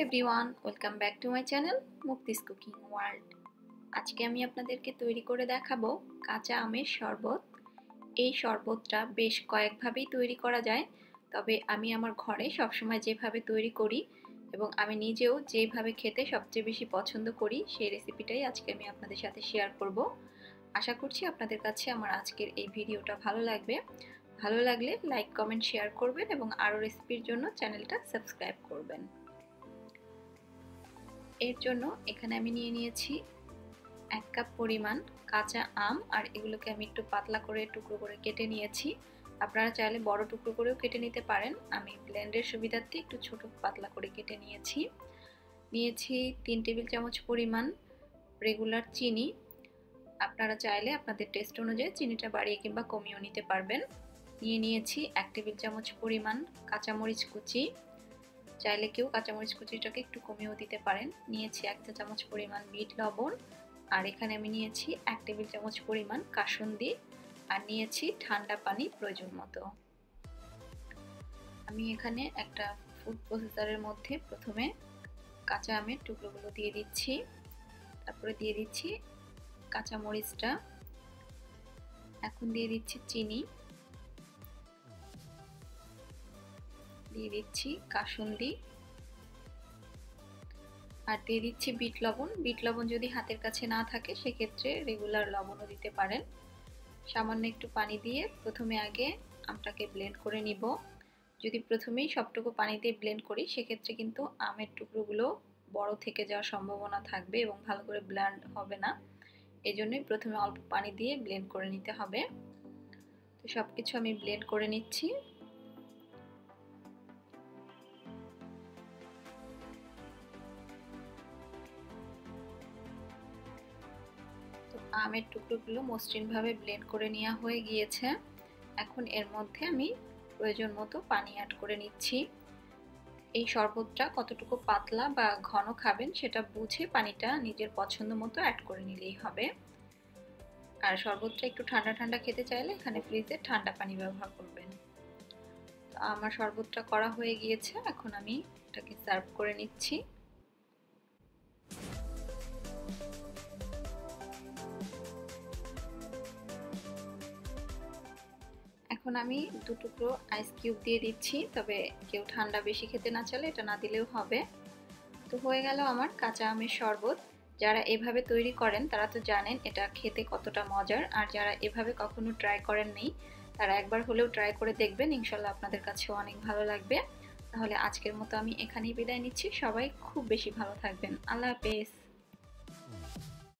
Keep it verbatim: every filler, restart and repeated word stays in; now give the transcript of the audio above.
Everyone welcome back to my channel मुक्तिस cooking world. आज के आमी आपनादेरके तैरी करे देखाबो काँचा आमेर शरबत। ये शरबतटा बेश कयेक भाबेई तैरी करा जाय, तबे आमी आमार घरे सब समय जेभाबे तैरी करी एबं आमी निजेओ जेभाबे खेते सबचेये बेशी पछंद करी सेई रेसिपिटाई आजके आमी आपनादेर साथे शेयर करब। आशा करछि आपनादेर काछे आमार आजकेर एई भिडियोटा भालो लागबे। भालो लागले लाइक कमेंट शेयर करबेन एबं आरो रेसिपिर जोन्नो चैनलटा सबस्क्राइब करबेन। एर जोन्नो एखाने आमी निये नियेछि एक कप परिमाण काँचा आम और एगुलोके आमी एकटु पातला करे टुकरो करे केटे नियेछि। आपनारा चाइले बड़ो टुकरो करेओ केटे निते पारेन। आमी ब्लेंडेर सुविधार्थे एकटु छोटो पातला करे केटे नियेछि। नियेछि तीन टेबिल चामच परिमाण रेगुलार चीनी। आपनारा चाइले आपनादेर टेस्ट अनुयायी चीनीटा बाड़िये किंबा कमिये निते पारबेन। निये नियेछि एक टेबिल चामच परिमाण काँचा मरिच कुचि। चाइले केउ काँचा मरिच कुचिटाके एकटु कमिये दिते पारेन। नियेछि एक चा चामच परिमाण बीट लवण और एखाने आमि नियेछि एक टेबिल चामच परिमाण कासुंदी और नियेछि ठंडा पानी प्रयोजन मतो। आमि एखाने एकटा फुड प्रसेसरेर मध्य प्रथमे काँचा आमेर टुकरोगुलो दिये दिच्छि, तारपरे दिये दिच्छि काँचा मरिचटा, एखन दिये दिच्छि चिनी, दिए दिच्छी कासुंदी और दिए दिच्छी बीट लवण। बीट लवण जदि हाथेर काछे ना थाके से क्षेत्रे रेगुलार लवणो दिते पारेन। सामान्य एकटु पानी दिए प्रथमे आगे आमटाके ब्लेंड करे निब। जदि प्रथमेई सबटुकु पानी दिए ब्लेंड करी से क्षेत्रे किन्तु आमेर टुकरोगुलो बड़ो थेके जाओयार सम्भावना थाकबे एबं भालो करे ब्लेंड होबे ना। एजन्यई प्रथमे अल्प पानी दिए ब्लेंड करे निते होबे। तो सबकिछु आमि ब्लेंड करे निच्छि। आमेर टुकरोगुलो मसृण भावे ब्लेंड करे नेওয়া হয়ে গিয়েছে। এখন এর মধ্যে আমি প্রয়োজন মতো পানি অ্যাড করে নিচ্ছি। এই শরবতটা কতটুকু পাতলা বা ঘন খাবেন সেটা বুঝে পানিটা নিজের পছন্দ মতো অ্যাড করে নিলেই হবে। আর শরবতটা একটু ঠান্ডা ঠান্ডা খেতে চাইলে এখানে ফ্রিজে ঠান্ডা পানি ব্যবহার করবেন। তো আমার শরবতটা করা হয়ে গিয়েছে, এখন আমি এটাকে সার্ভ করে নিচ্ছি। এখন আমি দুই টুকরো আইস কিউব দিয়ে দিচ্ছি, তবে কেউ ঠান্ডা বেশি খেতে না চাইলে এটা না দিলেও হবে। তো হয়ে গেল আমার কাঁচা আমের শরবত। যারা এভাবে তৈরি করেন তারা তো জানেন এটা খেতে কতটা মজার, আর যারা এভাবে কখনো ট্রাই করেন নাই তারা একবার হলেও ট্রাই করে দেখবেন, ইনশাআল্লাহ আপনাদের কাছেও অনেক ভালো লাগবে। তাহলে আজকের মতো আমি এখানেই বিদায় নিচ্ছি। সবাই খুব বেশি ভালো থাকবেন। আল্লাহ হাফেজ।